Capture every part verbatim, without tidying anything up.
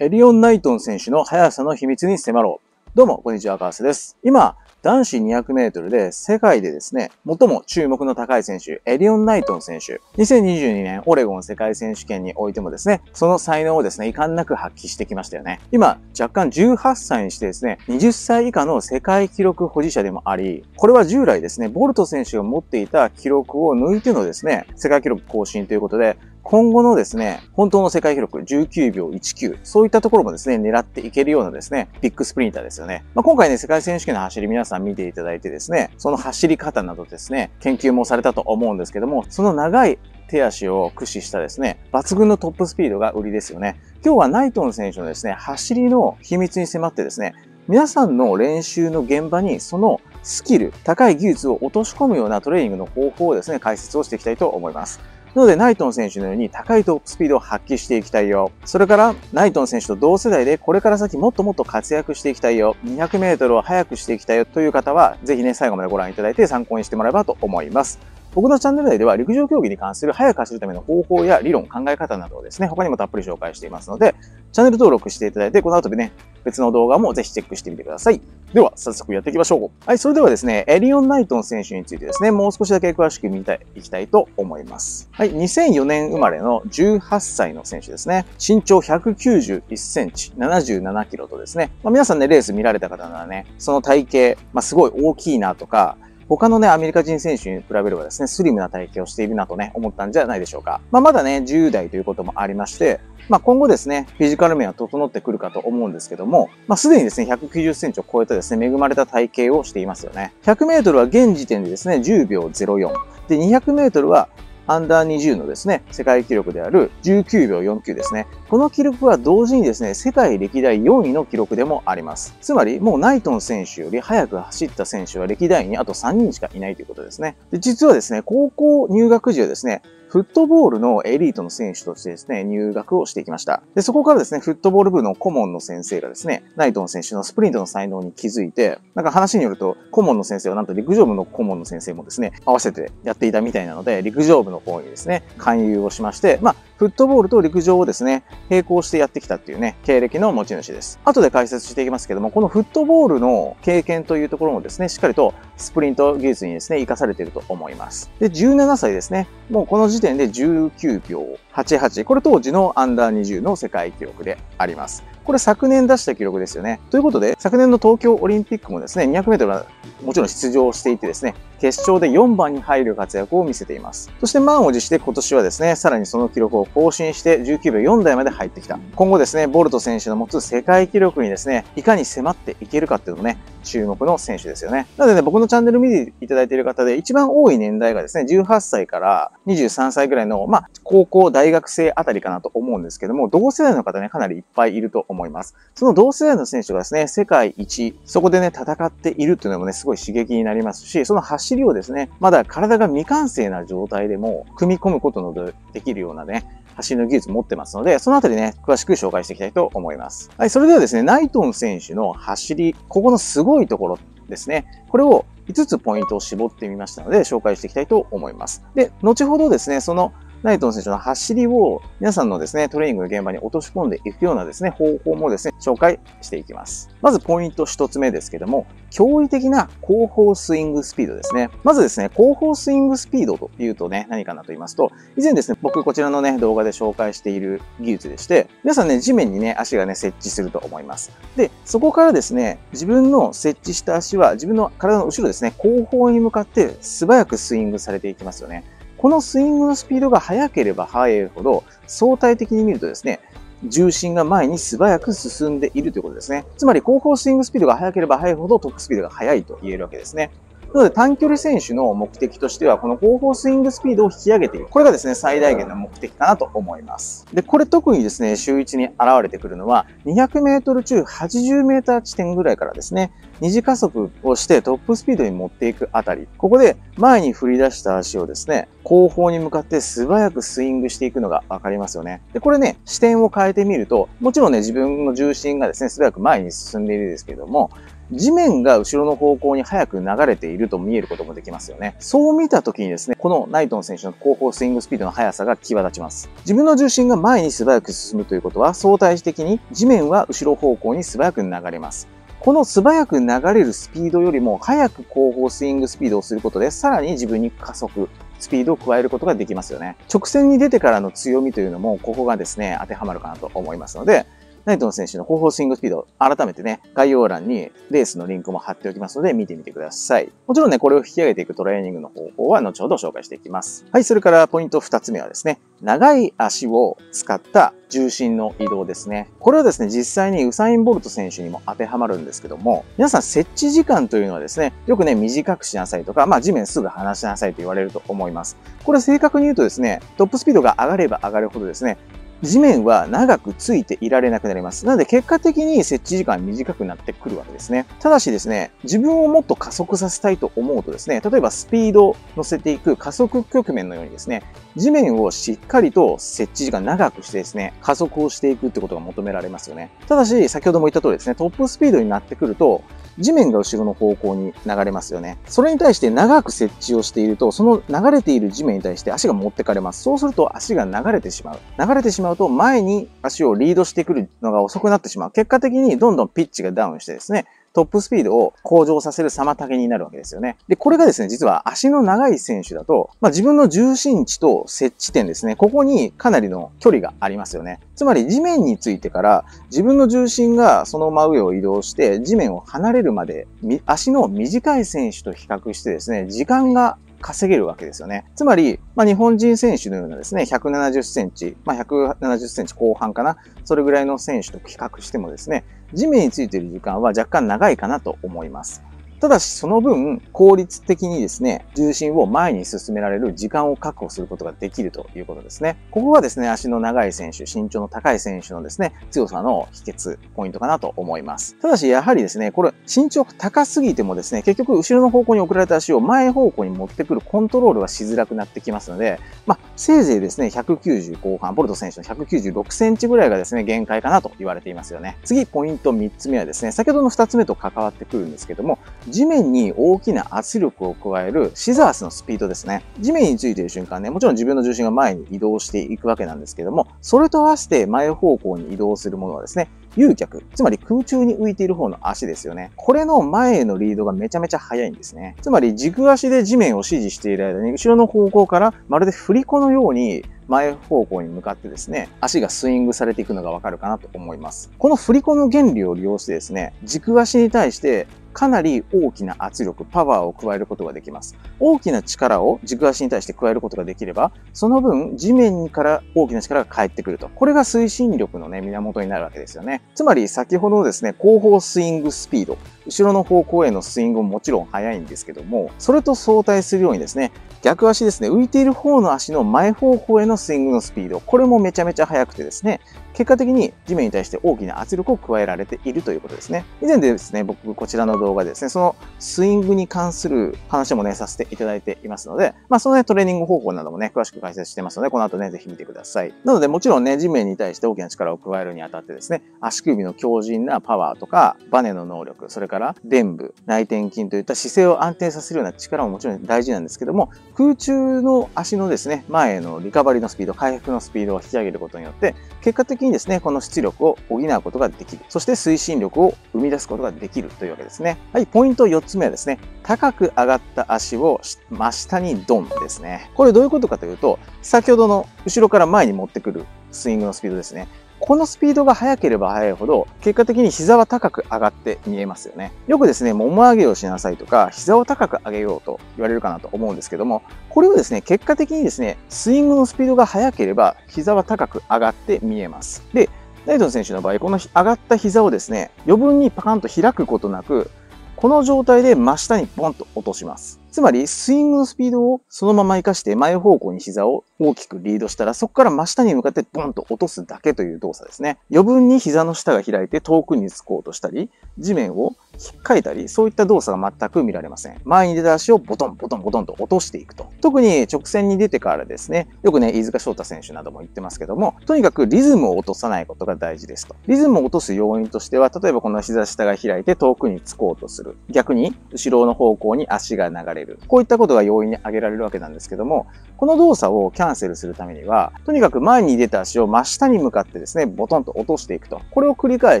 エリオン・ナイトン選手の速さの秘密に迫ろう。どうも、こんにちは、カースです。今、男子にひゃくメートルで世界でですね、最も注目の高い選手、エリオン・ナイトン選手。にせんにじゅうにねんオレゴン世界選手権においてもですね、その才能をですね、遺憾なく発揮してきましたよね。今、若干じゅうはっさいにしてですね、にじゅっさいいかの世界記録保持者でもあり、これは従来ですね、ボルト選手が持っていた記録を抜いてのですね、世界記録更新ということで、今後のですね、本当の世界記録じゅうきゅうびょういちきゅう、そういったところもですね、狙っていけるようなですね、ビッグスプリンターですよね。まあ、今回ね、世界選手権の走り皆さん見ていただいてですね、その走り方などですね、研究もされたと思うんですけども、その長い手足を駆使したですね、抜群のトップスピードが売りですよね。今日はナイトン選手のですね、走りの秘密に迫ってですね、皆さんの練習の現場にそのスキル、高い技術を落とし込むようなトレーニングの方法をですね、解説をしていきたいと思います。なので、ナイトン選手のように高いトップスピードを発揮していきたいよ。それから、ナイトン選手と同世代でこれから先もっともっと活躍していきたいよ。にひゃくメートルを速くしていきたいよという方は、ぜひね、最後までご覧いただいて参考にしてもらえばと思います。僕のチャンネル内では陸上競技に関する速く走るための方法や理論、考え方などをですね、他にもたっぷり紹介していますので、チャンネル登録していただいて、この後でね、別の動画もぜひチェックしてみてください。では、早速やっていきましょう。はい、それではですね、エリオン・ナイトン選手についてですね、もう少しだけ詳しく見ていきたいと思います。はい、にせんよねん生まれのじゅうはっさいの選手ですね。身長ひゃくきゅうじゅういちセンチ、ななじゅうななキロとですね、まあ、皆さんね、レース見られた方ならね、その体型、まあ、すごい大きいなとか、他のね、アメリカ人選手に比べればですね、スリムな体型をしているなとね、思ったんじゃないでしょうか。まあ、まだね、じゅうだいということもありまして、まあ、今後ですね、フィジカル面は整ってくるかと思うんですけども、まあ、すでにですね、ひゃくきゅうじゅっセンチを超えたですね、恵まれた体型をしていますよね。ひゃくメートルは現時点でですね、じゅうびょうゼロよん。で、にひゃくメートルはアンダーにじゅうのですね、世界記録であるじゅうきゅうびょうよんきゅうですね。この記録は同時にですね、世界歴代よんいの記録でもあります。つまり、もうナイトン選手より早く走った選手は歴代にあとさんにんしかいないということですね。で、実はですね、高校入学時はですね、フットボールのエリートの選手としてですね、入学をしていきました。で、そこからですね、フットボール部の顧問の先生がですね、ナイトン選手のスプリントの才能に気づいて、なんか話によると、顧問の先生はなんと陸上部の顧問の先生もですね、合わせてやっていたみたいなので、陸上部の方にですね、勧誘をしまして、まあ、フットボールと陸上をですね、並行してやってきたっていうね、経歴の持ち主です。後で解説していきますけども、このフットボールの経験というところもですね、しっかりとスプリント技術にですね、活かされていると思います。で、じゅうななさいですね、もうこの時点でじゅうきゅうびょうはちはち。これ当時のアンダーにじゅうの世界記録であります。これ昨年出した記録ですよね。ということで、昨年の東京オリンピックもですね、にひゃくメートルはもちろん出場していてですね、決勝でよんばんに入る活躍を見せています。そして満を持して今年はですね、さらにその記録を更新してじゅうきゅうびょうよんだいまで入ってきた。今後ですね、ボルト選手の持つ世界記録にですね、いかに迫っていけるかっていうのもね、注目の選手ですよね。なのでね、僕のチャンネル見ていただいている方で一番多い年代がですね、じゅうはっさいからにじゅうさんさいぐらいの、まあ、高校、大学生あたりかなと思うんですけども、同世代の方ね、かなりいっぱいいると思います。その同世代の選手がですね、世界一、そこでね、戦っているっていうのもね、すごい刺激になりますし、その走りをですね、まだ体が未完成な状態でも組み込むことのできるようなね、走りの技術持ってますので、そのあたりね、詳しく紹介していきたいと思います。はい、それではですね、ナイトン選手の走り、ここのすごいところですね、これをいつつポイントを絞ってみましたので、紹介していきたいと思います。で、後ほどですね、そのナイトン選手の走りを皆さんのですね、トレーニングの現場に落とし込んでいくようなですね、方法もですね、紹介していきます。まずポイント一つ目ですけども、驚異的な後方スイングスピードですね。まずですね、後方スイングスピードというとね、何かなと言いますと、以前ですね、僕こちらのね、動画で紹介している技術でして、皆さんね、地面にね、足がね、接地すると思います。で、そこからですね、自分の接地した足は自分の体の後ろですね、後方に向かって素早くスイングされていきますよね。このスイングのスピードが速ければ速いほど、相対的に見るとですね、重心が前に素早く進んでいるということですね。つまり、後方スイングスピードが速ければ速いほど、トップスピードが速いと言えるわけですね。なので、短距離選手の目的としては、この後方スイングスピードを引き上げていく。これがですね、最大限の目的かなと思います。で、これ特にですね、週いちに現れてくるのは、にひゃくメートル中はちじゅうメーター地点ぐらいからですね、二次加速をしてトップスピードに持っていくあたり。ここで前に振り出した足をですね、後方に向かって素早くスイングしていくのがわかりますよね。で、これね、視点を変えてみると、もちろんね、自分の重心がですね、素早く前に進んでいるんですけども、地面が後ろの方向に早く流れていると見えることもできますよね。そう見た時にですね、このナイトン選手の後方スイングスピードの速さが際立ちます。自分の重心が前に素早く進むということは、相対的に地面は後ろ方向に素早く流れます。この素早く流れるスピードよりも早く後方スイングスピードをすることで、さらに自分に加速、スピードを加えることができますよね。直線に出てからの強みというのも、ここがですね、当てはまるかなと思いますので、ナイトン選手の後方スイングスピード、改めてね、概要欄にレースのリンクも貼っておきますので見てみてください。もちろんね、これを引き上げていくトレーニングの方法は後ほど紹介していきます。はい、それからポイントふたつめはですね、長い足を使った重心の移動ですね。これはですね、実際にウサイン・ボルト選手にも当てはまるんですけども、皆さん設置時間というのはですね、よくね、短くしなさいとか、まあ地面すぐ離しなさいと言われると思います。これ正確に言うとですね、トップスピードが上がれば上がるほどですね、地面は長くついていられなくなります。なので結果的に設置時間短くなってくるわけですね。ただしですね、自分をもっと加速させたいと思うとですね、例えばスピードを乗せていく加速局面のようにですね、地面をしっかりと設置時間長くしてですね、加速をしていくってことが求められますよね。ただし、先ほども言った通りですね、トップスピードになってくると、地面が後ろの方向に流れますよね。それに対して長く設置をしていると、その流れている地面に対して足が持ってかれます。そうすると足が流れてしまう。流れてしまうと前に足をリードしてくるのが遅くなってしまう。結果的にどんどんピッチがダウンしてですね、トップスピードを向上させる妨げになるわけですよね。で、これがですね、実は足の長い選手だと、まあ、自分の重心地と接地点ですね、ここにかなりの距離がありますよね。つまり地面についてから自分の重心がその真上を移動して地面を離れるまで、足の短い選手と比較してですね、時間が稼げるわけですよね。つまり、まあ、日本人選手のようなですね、ひゃくななじゅっセンチ、まあ、ひゃくななじゅっセンチこう半かな、それぐらいの選手と比較してもですね、地面についている時間は若干長いかなと思います。ただし、その分、効率的にですね、重心を前に進められる時間を確保することができるということですね。ここがですね、足の長い選手、身長の高い選手のですね、強さの秘訣、ポイントかなと思います。ただし、やはりですね、これ、身長高すぎてもですね、結局、後ろの方向に送られた足を前方向に持ってくるコントロールはしづらくなってきますので、まあ、せいぜいですね、ひゃくきゅうじゅうこうはん、ボルト選手のひゃくきゅうじゅうろくセンチぐらいがですね、限界かなと言われていますよね。次、ポイントみっつめはですね、先ほどのふたつめと関わってくるんですけども、地面に大きな圧力を加えるシザースのスピードですね。地面についている瞬間ね、もちろん自分の重心が前に移動していくわけなんですけども、それと合わせて前方向に移動するものはですね、誘脚、つまり空中に浮いている方の足ですよね。これの前へのリードがめちゃめちゃ速いんですね。つまり軸足で地面を支持している間に、後ろの方向からまるで振り子のように前方向に向かってですね、足がスイングされていくのがわかるかなと思います。この振り子の原理を利用してですね、軸足に対してかなり大きな圧力、パワーを加えることができます。大きな力を軸足に対して加えることができれば、その分地面から大きな力が返ってくると。これが推進力のね、源になるわけですよね。つまり先ほどのですね、後方スイングスピード。後ろの方向へのスイングももちろん速いんですけども、それと相対するようにですね、逆足ですね、浮いている方の足の前方向へのスイングのスピード。これもめちゃめちゃ速くてですね、結果的に地面に対して大きな圧力を加えられているということですね。以前でですね、僕こちらの動画でですね、そのスイングに関する話もね、させていただいていますので、まあそのね、トレーニング方法などもね、詳しく解説してますので、この後ね、ぜひ見てください。なので、もちろんね、地面に対して大きな力を加えるにあたってですね、足首の強靭なパワーとか、バネの能力、それから臀部、内転筋といった姿勢を安定させるような力ももちろん大事なんですけども、空中の足のですね、前へのリカバリーのスピード、回復のスピードを引き上げることによって、結果的にですね、この出力を補うことができる。そして推進力を生み出すことができるというわけですね。はい、ポイントよっつめはですね、高く上がった足を真下にドンですね。これどういうことかというと、先ほどの後ろから前に持ってくるスイングのスピードですね。このスピードが速ければ速いほど、結果的に膝は高く上がって見えますよね。よくですね、もも上げをしなさいとか、膝を高く上げようと言われるかなと思うんですけども、これはですね、結果的にですね、スイングのスピードが速ければ、膝は高く上がって見えます。で、ナイトン選手の場合、この上がった膝をですね、余分にパカンと開くことなく、この状態で真下にポンと落とします。つまり、スイングのスピードをそのまま活かして前方向に膝を大きくリードしたら、そこから真下に向かってポンと落とすだけという動作ですね。余分に膝の下が開いて遠くにつこうとしたり、地面を引っかいたり、そういった動作が全く見られません。前に出た足をボトンボトンボトンと落としていくと。特に直線に出てからですね、よくね、飯塚翔太選手なども言ってますけども、とにかくリズムを落とさないことが大事ですと。リズムを落とす要因としては、例えばこの膝下が開いて遠くにつこうとする。逆に、後ろの方向に足が流れる。こういったことが要因に挙げられるわけなんですけども、この動作をキャンセルするためには、とにかく前に出た足を真下に向かってですね、ボトンと落としていくと。これを繰り返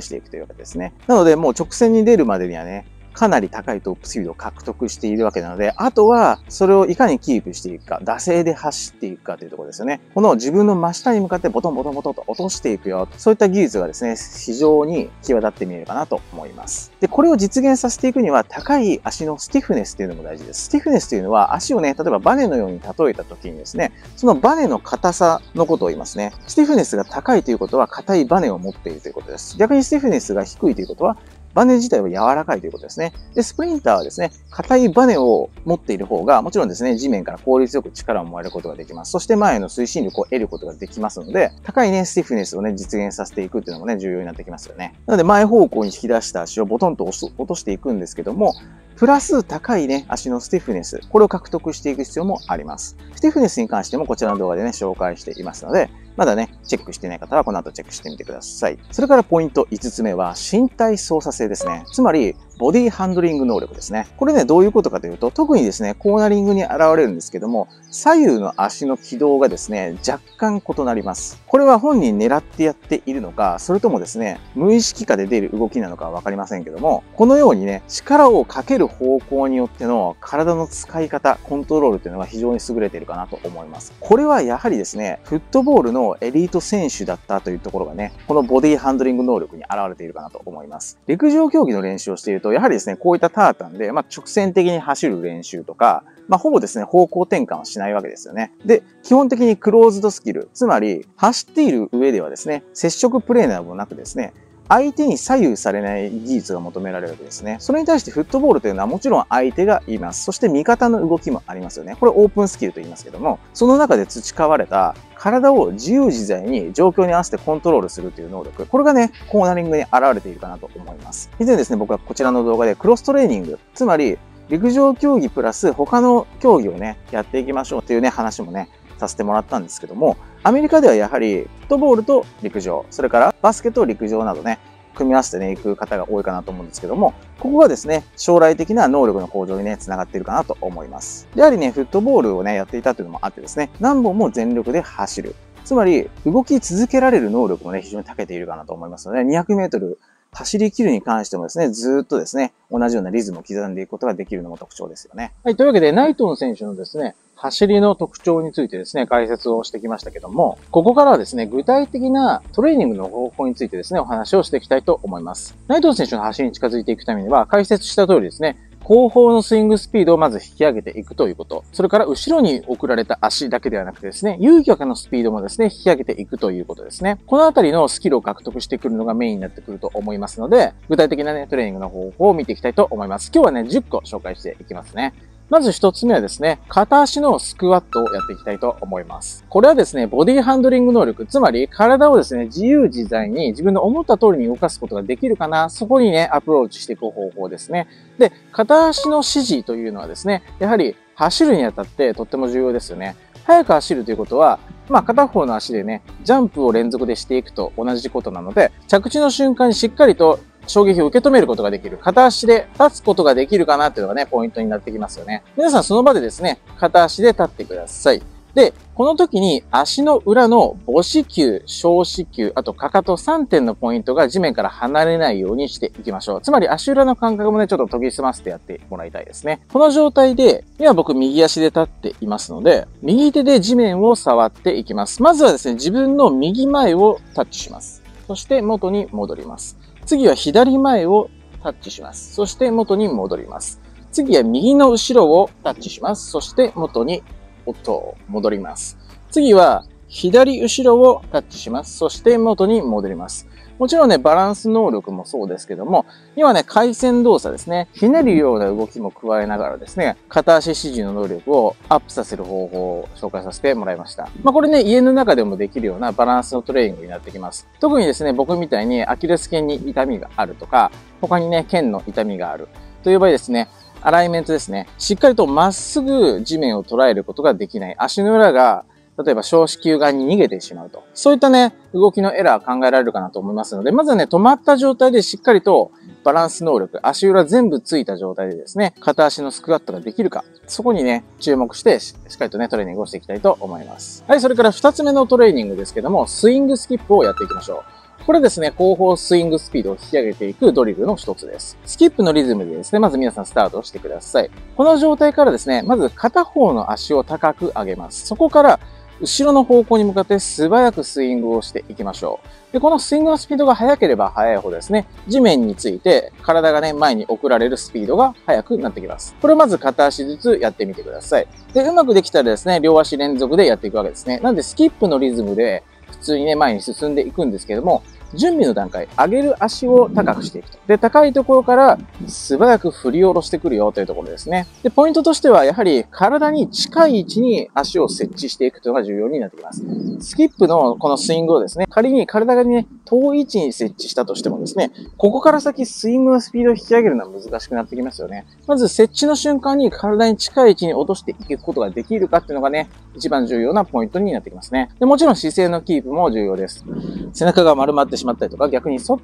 していくというわけですね。なので、もう直線に出るまでにはね、かなり高いトップスピードを獲得しているわけなので、あとはそれをいかにキープしていくか、惰性で走っていくかというところですよね。この自分の真下に向かってボトンボトンボトンと落としていくよ、そういった技術がですね、非常に際立って見えるかなと思います。で、これを実現させていくには、高い足のスティフネスというのも大事です。スティフネスというのは、足をね、例えばバネのように例えた時にですね、そのバネの硬さのことを言いますね。スティフネスが高いということは、硬いバネを持っているということです。逆にスティフネスが低いということは、バネ自体は柔らかいということですね。で、スプリンターはですね、硬いバネを持っている方が、もちろんですね、地面から効率よく力をもらえることができます。そして前の推進力を得ることができますので、高いね、スティフネスをね、実現させていくっていうのもね、重要になってきますよね。なので、前方向に引き出した足をボトンと落としていくんですけども、プラス高いね、足のスティフネス、これを獲得していく必要もあります。スティフネスに関してもこちらの動画でね、紹介していますので、まだね、チェックしていない方はこの後チェックしてみてください。それからポイントいつつめは身体操作性ですね。つまり、ボディハンドリング能力ですね。これね、どういうことかというと、特にですね、コーナリングに現れるんですけども、左右の足の軌道がですね、若干異なります。これは本人狙ってやっているのか、それともですね、無意識下で出る動きなのかはわかりませんけども、このようにね、力をかける方向によっての体の使い方、コントロールというのが非常に優れているかなと思います。これはやはりですね、フットボールのエリート選手だったというところがね、このボディハンドリング能力に現れているかなと思います。陸上競技の練習をしていると、やはりですね、こういったタータンで、まあ、直線的に走る練習とか、まあ、ほぼですね、方向転換はしないわけですよね。で、基本的にクローズドスキル、つまり、走っている上ではですね、接触プレーなどもなくですね、相手に左右されない技術が求められるわけですね。それに対してフットボールというのはもちろん相手がいます。そして味方の動きもありますよね。これオープンスキルと言いますけども、その中で培われた体を自由自在に状況に合わせてコントロールするという能力。これがね、コーナリングに現れているかなと思います。以前ですね、僕はこちらの動画でクロストレーニング、つまり陸上競技プラス他の競技をね、やっていきましょうというね、話もね、させてもらったんですけども、アメリカではやはりフットボールと陸上、それからバスケと陸上などね、組み合わせてね、行く方が多いかなと思うんですけども、ここがですね、将来的な能力の向上にね、繋がっているかなと思います。やはりね、フットボールをね、やっていたというのもあってですね、何本も全力で走る。つまり、動き続けられる能力もね、非常に長けているかなと思いますので、にひゃくメートル、走り切るに関してもですね、ずーっとですね、同じようなリズムを刻んでいくことができるのも特徴ですよね。はい、というわけで、ナイトン選手のですね、走りの特徴についてですね、解説をしてきましたけども、ここからはですね、具体的なトレーニングの方法についてですね、お話をしていきたいと思います。ナイトン選手の走りに近づいていくためには、解説した通りですね、後方のスイングスピードをまず引き上げていくということ。それから後ろに送られた足だけではなくてですね、有力のスピードもですね、引き上げていくということですね。このあたりのスキルを獲得してくるのがメインになってくると思いますので、具体的なね、トレーニングの方法を見ていきたいと思います。今日はね、じゅっこ紹介していきますね。まず一つ目はですね、片足のスクワットをやっていきたいと思います。これはですね、ボディハンドリング能力、つまり体をですね、自由自在に自分の思った通りに動かすことができるかな、そこにね、アプローチしていく方法ですね。で、片足の指示というのはですね、やはり走るにあたってとっても重要ですよね。速く走るということは、まあ片方の足でね、ジャンプを連続でしていくと同じことなので、着地の瞬間にしっかりと衝撃を受け止めることができる。片足で立つことができるかなっていうのがね、ポイントになってきますよね。皆さんその場でですね、片足で立ってください。で、この時に足の裏の母子球、小子球、あとかかとさんてんのポイントが地面から離れないようにしていきましょう。つまり足裏の感覚もね、ちょっと研ぎ澄ませてやってもらいたいですね。この状態で、今僕右足で立っていますので、右手で地面を触っていきます。まずはですね、自分の右前をタッチします。そして元に戻ります。次は左前をタッチします。そして元に戻ります。次は右の後ろをタッチします。そして元におっと戻ります。次は左後ろをタッチします。そして元に戻ります。もちろんね、バランス能力もそうですけども、今ね、回旋動作ですね、ひねるような動きも加えながらですね、片足支持の能力をアップさせる方法を紹介させてもらいました。まあこれね、家の中でもできるようなバランスのトレーニングになってきます。特にですね、僕みたいにアキレス腱に痛みがあるとか、他にね、腱の痛みがあるという場合ですね、アライメントですね、しっかりとまっすぐ地面を捉えることができない。足の裏が例えば小子宮側に逃げてしまうと。そういったね、動きのエラー考えられるかなと思いますので、まずはね、止まった状態でしっかりとバランス能力、足裏全部ついた状態でですね、片足のスクワットができるか、そこにね、注目してしっかりとね、トレーニングをしていきたいと思います。はい、それから二つ目のトレーニングですけども、スイングスキップをやっていきましょう。これですね、後方スイングスピードを引き上げていくドリルの一つです。スキップのリズムでですね、まず皆さんスタートしてください。この状態からですね、まず片方の足を高く上げます。そこから後ろの方向に向かって素早くスイングをしていきましょう。で、このスイングのスピードが速ければ速いほどですね、地面について体がね、前に送られるスピードが速くなってきます。これをまず片足ずつやってみてください。で、うまくできたらですね、両足連続でやっていくわけですね。なんでスキップのリズムで普通にね、前に進んでいくんですけども、準備の段階、上げる足を高くしていくと。で、高いところから素早く振り下ろしてくるよというところですね。で、ポイントとしては、やはり体に近い位置に足を設置していくというのが重要になってきます。スキップのこのスイングをですね、仮に体がね、遠い位置に設置したとしてもですね、ここから先スイングのスピードを引き上げるのは難しくなってきますよね。まず設置の瞬間に体に近い位置に落としていくことができるかっていうのがね、一番重要なポイントになってきますね。で、もちろん姿勢のキープも重要です。背中が丸まってしまったりとか、逆に反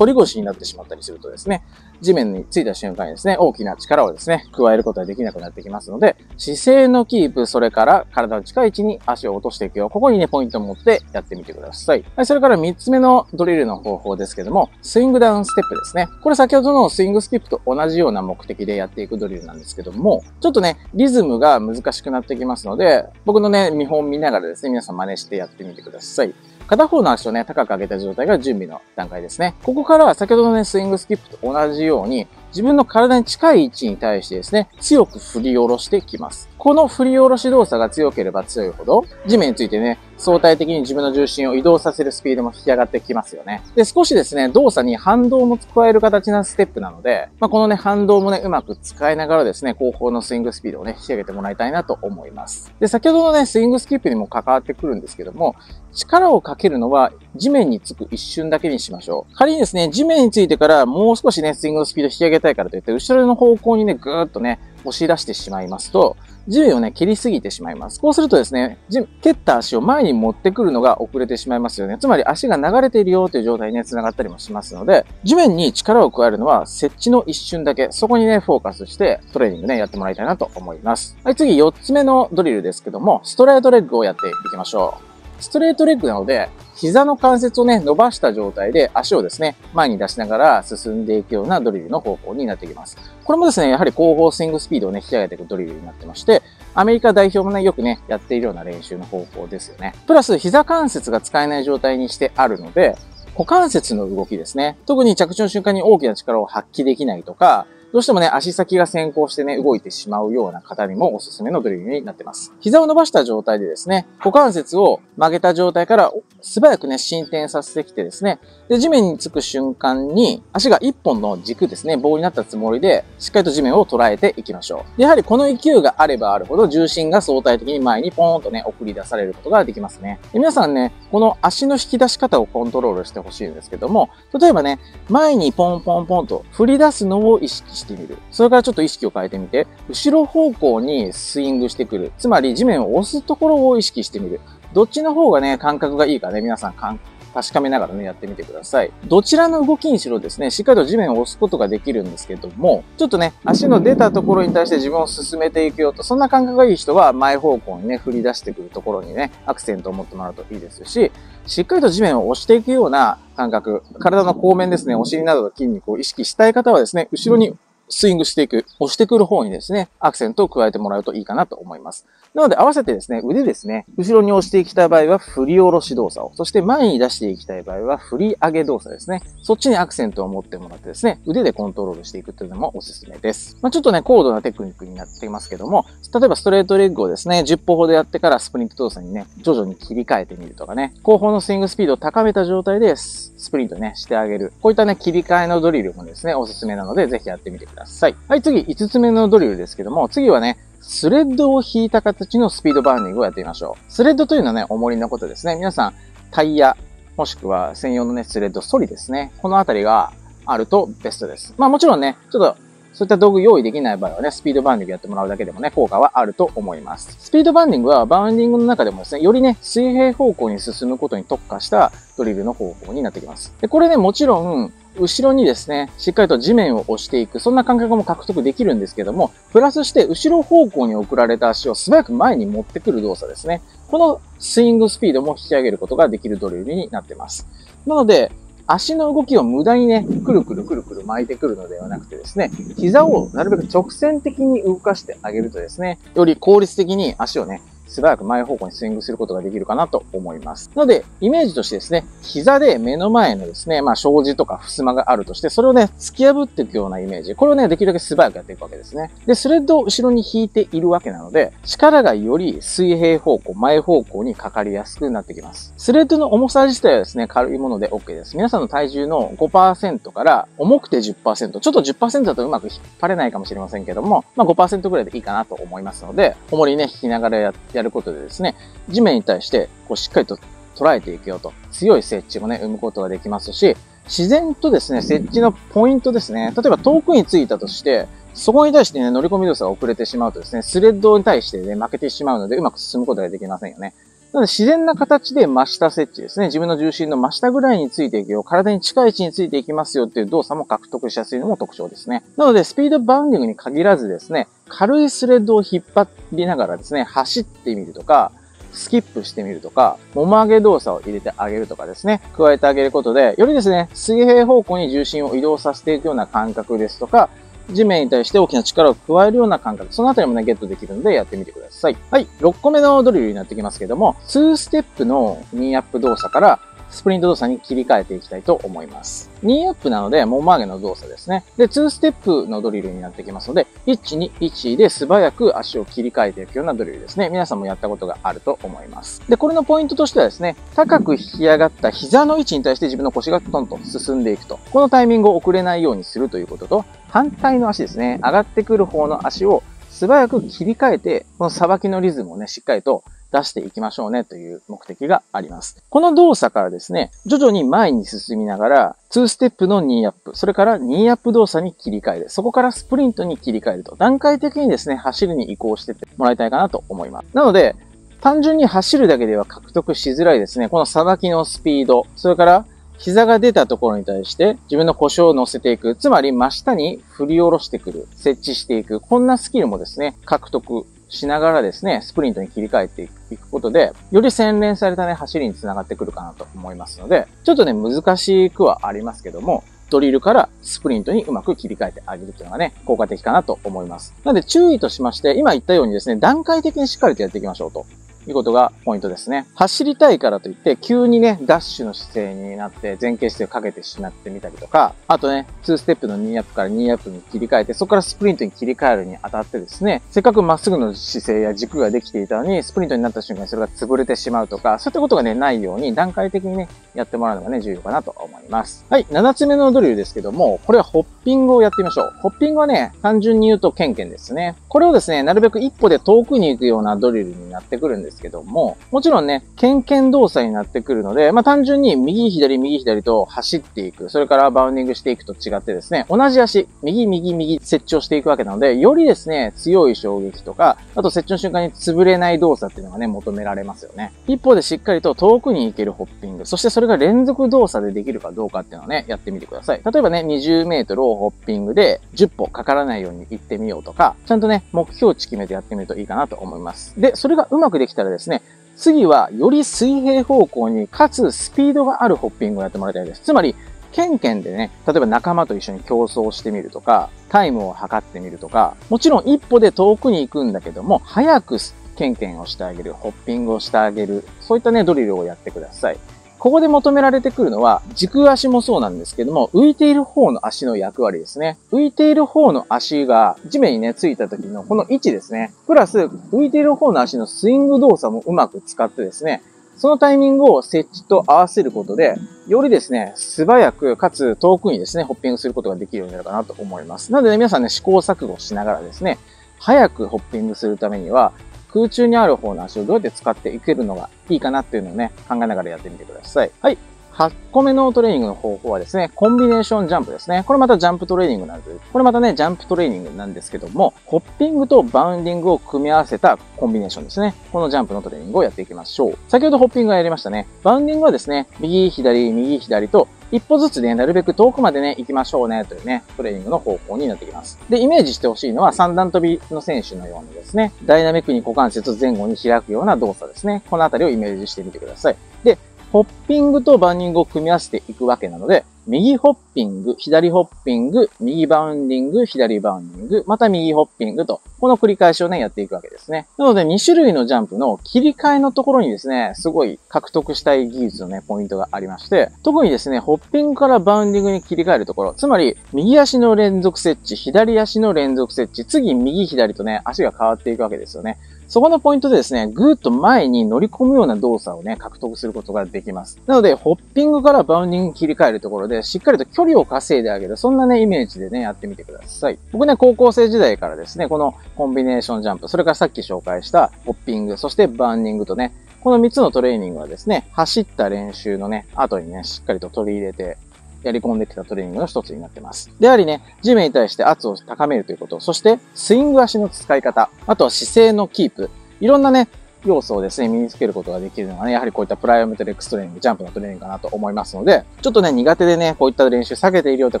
り腰になってしまったりするとですね、地面についた瞬間にですね、大きな力をですね、加えることができなくなってきますので、姿勢のキープ、それから体の近い位置に足を落としていくよう、ここにね、ポイントを持ってやってみてください。はい、それからみっつめのドリルの方法ですけども、スイングダウンステップですね。これ先ほどのスイングスキップと同じような目的でやっていくドリルなんですけども、ちょっとね、リズムが難しくなってきますので、僕のね、見本見ながらですね、皆さん真似してやってみてください。片方の足をね、高く上げた状態が準備の段階ですね。ここから先ほどのね、スイングスキップと同じように、自分の体に近い位置に対してですね、強く振り下ろしてきます。この振り下ろし動作が強ければ強いほど、地面についてね、相対的に自分の重心を移動させるスピードも引き上がってきますよね。で、少しですね、動作に反動も加える形なステップなので、まあ、このね、反動もね、うまく使いながらですね、後方のスイングスピードをね、引き上げてもらいたいなと思います。で、先ほどのね、スイングスキップにも関わってくるんですけども、力をかけるのは地面につく一瞬だけにしましょう。仮にですね、地面についてからもう少しね、スイングのスピードを引き上げたいからといって、後ろの方向にね、ぐーっとね、押し出してしまいますと、地面をね、蹴りすぎてしまいます。こうするとですね、蹴った足を前に持ってくるのが遅れてしまいますよね。つまり足が流れているよという状態にね、繋がったりもしますので、地面に力を加えるのは設置の一瞬だけ、そこにね、フォーカスしてトレーニングね、やってもらいたいなと思います。はい、次よっつめのドリルですけども、ストレートレッグをやっていきましょう。ストレートレッグなので、膝の関節をね、伸ばした状態で足をですね、前に出しながら進んでいくようなドリルの方向になってきます。これもですね、やはり後方スイングスピードをね、引き上げていくドリルになってまして、アメリカ代表もね、よくね、やっているような練習の方法ですよね。プラス、膝関節が使えない状態にしてあるので、股関節の動きですね。特に着地の瞬間に大きな力を発揮できないとか、どうしてもね、足先が先行してね、動いてしまうような方にもおすすめのドリルになってます。膝を伸ばした状態でですね、股関節を曲げた状態から素早くね、伸展させてきてですね、で、地面につく瞬間に足が一本の軸ですね、棒になったつもりで、しっかりと地面を捉えていきましょう。やはりこの勢いがあればあるほど、重心が相対的に前にポーンとね、送り出されることができますね。で、皆さんね、この足の引き出し方をコントロールしてほしいんですけども、例えばね、前にポンポンポンと振り出すのを意識して、してみる。それからちょっと意識を変えてみて、後ろ方向にスイングしてくる。つまり地面を押すところを意識してみる。どっちの方がね、感覚がいいかね、皆さん感確かめながらね、やってみてください。どちらの動きにしろですね、しっかりと地面を押すことができるんですけども、ちょっとね、足の出たところに対して自分を進めていくよと、そんな感覚がいい人は前方向にね、振り出してくるところにね、アクセントを持ってもらうといいですし、しっかりと地面を押していくような感覚、体の後面ですね、お尻などの筋肉を意識したい方はですね、後ろにスイングしていく、押してくる方にですね、アクセントを加えてもらうといいかなと思います。なので合わせてですね、腕ですね、後ろに押していきたい場合は振り下ろし動作を、そして前に出していきたい場合は振り上げ動作ですね。そっちにアクセントを持ってもらってですね、腕でコントロールしていくというのもおすすめです。まあ、ちょっとね、高度なテクニックになっていますけども、例えばストレートレッグをですね、じゅっぽほどやってからスプリント動作にね、徐々に切り替えてみるとかね、後方のスイングスピードを高めた状態でスプリントね、してあげる。こういったね、切り替えのドリルもですね、おすすめなので、ぜひやってみてください。はい、次、いつつめのドリルですけども、次はね、スレッドを引いた形のスピードバーニングをやってみましょう。スレッドというのはね、重りのことですね。皆さん、タイヤ、もしくは専用のね、スレッド、ソリですね。このあたりがあるとベストです。まあもちろんね、ちょっと、そういった道具用意できない場合はね、スピードバウンディングやってもらうだけでもね、効果はあると思います。スピードバウンディングは、バウンディングの中でもですね、よりね、水平方向に進むことに特化したドリルの方法になってきます。で、これね、もちろん、後ろにですね、しっかりと地面を押していく、そんな感覚も獲得できるんですけども、プラスして後ろ方向に送られた足を素早く前に持ってくる動作ですね。このスイングスピードも引き上げることができるドリルになってます。なので、足の動きを無駄にね、くるくるくるくる巻いてくるのではなくてですね、膝をなるべく直線的に動かしてあげるとですね、より効率的に足をね、素早く前方向にスイングすることができるかなと思います。なので、イメージとしてですね、膝で目の前のですね、まあ、障子とか襖があるとして、それをね、突き破っていくようなイメージ。これをね、できるだけ素早くやっていくわけですね。で、スレッドを後ろに引いているわけなので、力がより水平方向、前方向にかかりやすくなってきます。スレッドの重さ自体はですね、軽いもので OK です。皆さんの体重の ごパーセント から、重くて じゅっパーセント。ちょっと じゅっパーセント だとうまく引っ張れないかもしれませんけども、まあ、ごパーセント ぐらいでいいかなと思いますので、重りね、引きながらやって、やることでですね、地面に対してこうしっかりと捉えていくよと、強い接地もね、生むことができますし、自然とですね、接地のポイントですね、例えば遠くについたとして、そこに対してね、乗り込み動作が遅れてしまうとですね、スレッドに対してね、負けてしまうので、うまく進むことができませんよね。なので自然な形で真下接地ですね。自分の重心の真下ぐらいについていくよ。体に近い位置についていきますよっていう動作も獲得しやすいのも特徴ですね。なのでスピードバウンディングに限らずですね、軽いスレッドを引っ張りながらですね、走ってみるとか、スキップしてみるとか、もも上げ動作を入れてあげるとかですね、加えてあげることで、よりですね、水平方向に重心を移動させていくような感覚ですとか、地面に対して大きな力を加えるような感覚。そのあたりもね、ゲットできるのでやってみてください。はい。ろっこめのドリルになってきますけども、にステップのニーアップ動作からスプリント動作に切り替えていきたいと思います。ニーアップなので、もも上げの動作ですね。で、にステップのドリルになってきますので、いち、に、いちで素早く足を切り替えていくようなドリルですね。皆さんもやったことがあると思います。で、これのポイントとしてはですね、高く引き上がった膝の位置に対して自分の腰がトントン進んでいくと。このタイミングを遅れないようにするということと、反対の足ですね。上がってくる方の足を素早く切り替えて、この捌きのリズムをね、しっかりと出していきましょうねという目的があります。この動作からですね、徐々に前に進みながら、にステップのニーアップ、それからニーアップ動作に切り替える、そこからスプリントに切り替えると、段階的にですね、走るに移行していってもらいたいかなと思います。なので、単純に走るだけでは獲得しづらいですね、この捌きのスピード、それから膝が出たところに対して自分の腰を乗せていく、つまり真下に振り下ろしてくる、接地していく、こんなスキルもですね、獲得しながらですね、スプリントに切り替えていくことで、より洗練されたね、走りにつながってくるかなと思いますので、ちょっとね、難しくはありますけども、ドリルからスプリントにうまく切り替えてあげるというのがね、効果的かなと思います。なので注意としまして、今言ったようにですね、段階的にしっかりとやっていきましょうということがポイントですね。走りたいからといって、急にね、ダッシュの姿勢になって、前傾姿勢をかけてしまってみたりとか、あとね、にステップのニーアップからニーアップに切り替えて、そこからスプリントに切り替えるにあたってですね、せっかくまっすぐの姿勢や軸ができていたのに、スプリントになった瞬間にそれが潰れてしまうとか、そういったことがね、ないように段階的にね、やってもらうのがね、重要かなと思います。はい、ななつめのドリルですけども、これはホッピングをやってみましょう。ホッピングはね、単純に言うとケンケンですね。これをですね、なるべく一歩で遠くに行くようなドリルになってくるんです。ですけども、もちろんね、ケンケン動作になってくるので、まあ、単純に右左右左と走っていく、それからバウンディングしていくと違ってですね、同じ足、右右右接地をしていくわけなので、よりですね、強い衝撃とか、あと接地の瞬間に潰れない動作っていうのがね、求められますよね。一方でしっかりと遠くに行けるホッピング、そしてそれが連続動作でできるかどうかっていうのをね、やってみてください。例えばね、にじゅうメートルをホッピングでじゅっぽかからないように行ってみようとか、ちゃんとね、目標値決めてやってみるといいかなと思います。で、それがうまくできたらですね、次はより水平方向にかつスピードがあるホッピングをやってもらいたいです。つまりケンケンでね、例えば仲間と一緒に競争してみるとか、タイムを測ってみるとか、もちろん一歩で遠くに行くんだけども、早くケンケンをしてあげる、ホッピングをしてあげる、そういったね、ドリルをやってください。ここで求められてくるのは、軸足もそうなんですけども、浮いている方の足の役割ですね。浮いている方の足が地面にね、ついた時のこの位置ですね。プラス、浮いている方の足のスイング動作もうまく使ってですね、そのタイミングを接地と合わせることで、よりですね、素早くかつ遠くにですね、ホッピングすることができるようになるかなと思います。なのでね、皆さんね、試行錯誤しながらですね、早くホッピングするためには、空中にある方の足をどうやって使っていけるのがいいかなっていうのをね、考えながらやってみてください。はい。はちこめのトレーニングの方法はですね、コンビネーションジャンプですね。これまたジャンプトレーニングなんです。これまたね、ジャンプトレーニングなんですけども、ホッピングとバウンディングを組み合わせたコンビネーションですね。このジャンプのトレーニングをやっていきましょう。先ほどホッピングがやりましたね。バウンディングはですね、右左、右左と、一歩ずつね、なるべく遠くまでね、行きましょうね、というね、トレーニングの方法になってきます。で、イメージしてほしいのは、三段跳びの選手のようにですね、ダイナミックに股関節を前後に開くような動作ですね。このあたりをイメージしてみてください。で、ホッピングとバウンディングを組み合わせていくわけなので、右ホッピング、左ホッピング、右バウンディング、左バウンディング、また右ホッピングと、この繰り返しをね、やっていくわけですね。なので、にしゅるいのジャンプの切り替えのところにですね、すごい獲得したい技術のね、ポイントがありまして、特にですね、ホッピングからバウンディングに切り替えるところ、つまり、右足の連続接地、左足の連続接地、次右左とね、足が変わっていくわけですよね。そこのポイントでですね、ぐーっと前に乗り込むような動作をね、獲得することができます。なので、ホッピングからバウンディングに切り替えるところで、しっかりと距離を稼いであげる、そんなね、イメージでね、やってみてください。僕ね、高校生時代からですね、このコンビネーションジャンプ、それからさっき紹介したホッピング、そしてバウンディングとね、このみっつのトレーニングはですね、走った練習のね、後にね、しっかりと取り入れて、やり込んできたトレーニングの一つになってます。で、やはりね、地面に対して圧を高めるということ、そして、スイング足の使い方、あとは姿勢のキープ、いろんなね、要素をですね、身につけることができるのがね、やはりこういったプライオメトリックストレーニング、ジャンプのトレーニングかなと思いますので、ちょっとね、苦手でね、こういった練習避けているよという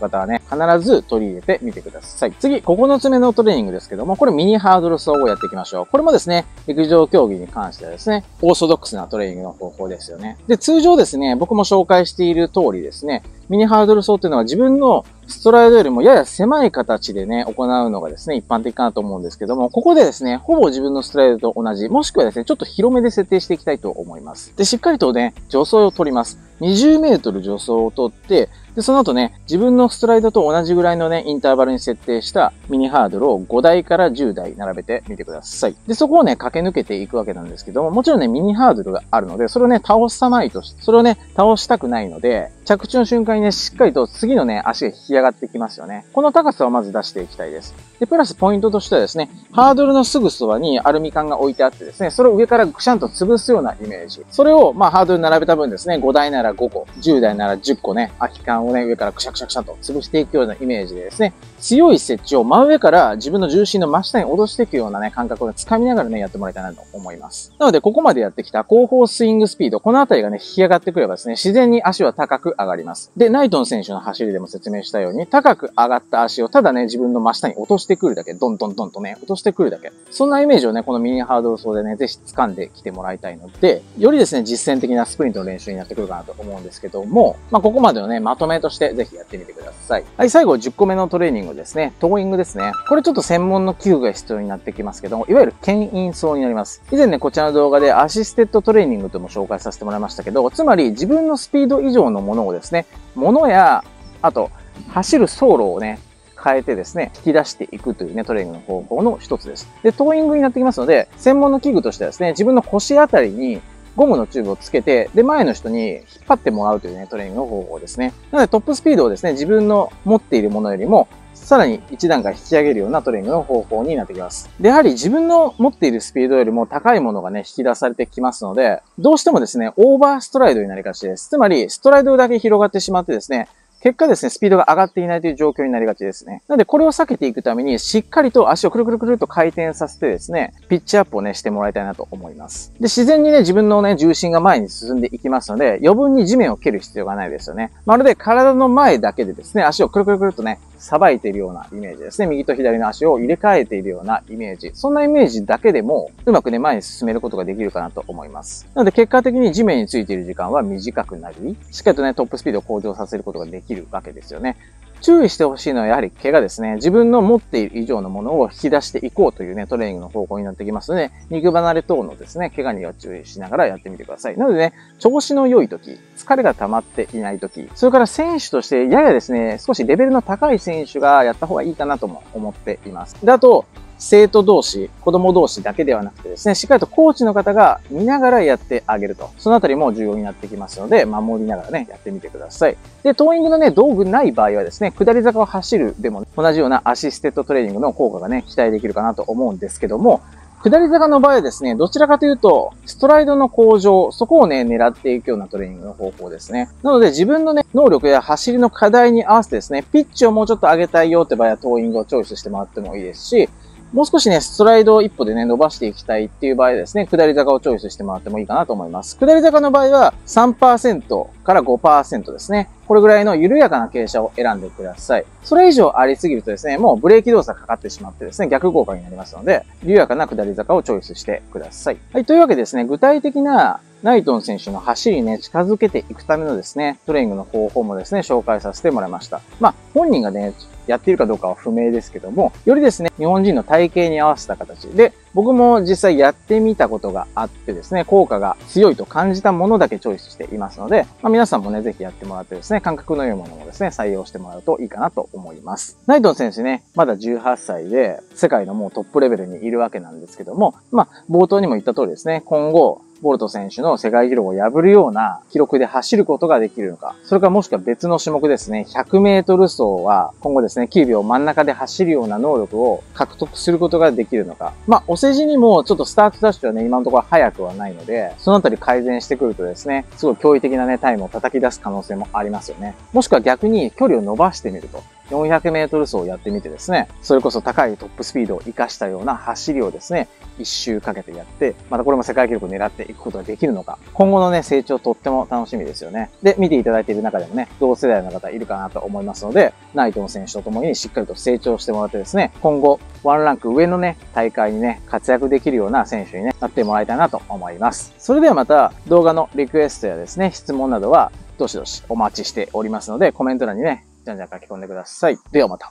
方はね、必ず取り入れてみてください。次、ここのつめのトレーニングですけども、これミニハードル走をやっていきましょう。これもですね、陸上競技に関してはですね、オーソドックスなトレーニングの方法ですよね。で、通常ですね、僕も紹介している通りですね、ミニハードル走っていうのは自分のストライドよりもやや狭い形でね、行うのがですね、一般的かなと思うんですけども、ここでですね、ほぼ自分のストライドと同じ、もしくはですね、ちょっと広めで設定していきたいと思います。で、しっかりとね、助走を取ります。にじゅうメートル助走を取って、で、その後ね、自分のストライドと同じぐらいのね、インターバルに設定したミニハードルをごだいからじゅうだい並べてみてください。で、そこをね、駆け抜けていくわけなんですけども、もちろんね、ミニハードルがあるので、それをね、倒さないとし、それをね、倒したくないので、着地の瞬間にね、しっかりと次のね、足が引き上がってきますよね。この高さをまず出していきたいです。で、プラスポイントとしてはですね、ハードルのすぐそばにアルミ缶が置いてあってですね、それを上からぐしゃんと潰すようなイメージ。それを、まあ、ハードル並べた分ですね、ごだいならごこ、じゅうだいならじゅっこね、空き缶をね、上からくしゃくしゃくしゃと潰していくようなイメージでですね、強い接地を真上から自分の重心の真下に戻していくようなね、感覚を掴みながらね、やってもらいたいなと思います。なので、ここまでやってきた後方スイングスピード、このあたりがね、引き上がってくればですね、自然に足は高く上がります。で、ナイトン選手の走りでも説明したように、高く上がった足をただね、自分の真下に落としてくるだけ、どんどんどんとね、落としてくるだけ。そんなイメージをね、このミニハードル走でね、ぜひ掴んできてもらいたいので、よりですね、実践的なスプリントの練習になってくるかなと思うんですけども、まあ、ここまでのね、まとめとしてぜひやってみてください。はい、最後じゅっこめのトレーニングですね。トーイングですね。これちょっと専門の器具が必要になってきますけども、いわゆる牽引走になります。以前ね、こちらの動画でアシステッドトレーニングとも紹介させてもらいましたけど、つまり自分のスピード以上のものをですね、ものや、あと、走る走路をね、変えてですね、引き出していくというね、トレーニングの方法の一つです。で、トーイングになってきますので、専門の器具としてはですね、自分の腰あたりに、ゴムのチューブをつけて、で、前の人に引っ張ってもらうというね、トレーニングの方法ですね。なので、トップスピードをですね、自分の持っているものよりも、さらに一段階引き上げるようなトレーニングの方法になってきます。で、やはり自分の持っているスピードよりも高いものがね、引き出されてきますので、どうしてもですね、オーバーストライドになりがちです。つまり、ストライドだけ広がってしまってですね、結果ですね、スピードが上がっていないという状況になりがちですね。なので、これを避けていくために、しっかりと足をくるくるくると回転させてですね、ピッチアップをね、してもらいたいなと思います。で、自然にね、自分のね、重心が前に進んでいきますので、余分に地面を蹴る必要がないですよね。まるで体の前だけでですね、足をくるくるくるとね、さばいているようなイメージですね。右と左の足を入れ替えているようなイメージ。そんなイメージだけでも、うまくね、前に進めることができるかなと思います。なので、結果的に地面についている時間は短くなり、しっかりとね、トップスピードを向上させることができるわけですよね。注意してほしいのはやはり怪我ですね。自分の持っている以上のものを引き出していこうというね、トレーニングの方向になってきますので、肉離れ等のですね、怪我には注意しながらやってみてください。なのでね、調子の良い時、疲れが溜まっていない時、それから選手としてややですね、少しレベルの高い選手がやった方がいいかなとも思っています。で、あと、生徒同士、子供同士だけではなくてですね、しっかりとコーチの方が見ながらやってあげると。そのあたりも重要になってきますので、守りながらね、やってみてください。で、トーイングのね、道具ない場合はですね、下り坂を走るでも同じようなアシステッドトレーニングの効果がね、期待できるかなと思うんですけども、下り坂の場合はですね、どちらかというと、ストライドの向上、そこをね、狙っていくようなトレーニングの方法ですね。なので自分のね、能力や走りの課題に合わせてですね、ピッチをもうちょっと上げたいよって場合はトーイングをチョイスしてもらってもいいですし、もう少しね、ストライドを一歩でね、伸ばしていきたいっていう場合はですね、下り坂をチョイスしてもらってもいいかなと思います。下り坂の場合は さんパーセント から ごパーセント ですね。これぐらいの緩やかな傾斜を選んでください。それ以上ありすぎるとですね、もうブレーキ動作かかってしまってですね、逆効果になりますので、緩やかな下り坂をチョイスしてください。はい、というわけでですね、具体的なナイトン選手の走りにね、近づけていくためのですね、トレーニングの方法もですね、紹介させてもらいました。まあ、本人がね、やっているかどうかは不明ですけども、よりですね、日本人の体型に合わせた形で、僕も実際やってみたことがあってですね、効果が強いと感じたものだけチョイスしていますので、まあ、皆さんもね、ぜひやってもらってですね、感覚の良いものもですね、採用してもらうといいかなと思います。ナイトン選手ね、まだじゅうはっさいで、世界のもうトップレベルにいるわけなんですけども、まあ、冒頭にも言った通りですね、今後、ボルト選手の世界記録を破るような記録で走ることができるのか、それからもしくは別の種目ですね、ひゃくメートルそうは今後ですね、きゅうびょう真ん中で走るような能力を獲得することができるのか。まあ、お世辞にもちょっとスタートダッシュはね、今のところ早くはないので、そのあたり改善してくるとですね、すごい驚異的なね、タイムを叩き出す可能性もありますよね。もしくは逆に距離を伸ばしてみると。よんひゃくメートルそうをやってみてですね、それこそ高いトップスピードを活かしたような走りをですね、一周かけてやって、またこれも世界記録を狙っていくことができるのか、今後のね、成長とっても楽しみですよね。で、見ていただいている中でもね、同世代の方いるかなと思いますので、ナイトン選手と共にしっかりと成長してもらってですね、今後、ワンランク上のね、大会にね、活躍できるような選手にね、なってもらいたいなと思います。それではまた、動画のリクエストやですね、質問などは、どしどしお待ちしておりますので、コメント欄にね、じゃんじゃん書き込んでください。ではまた。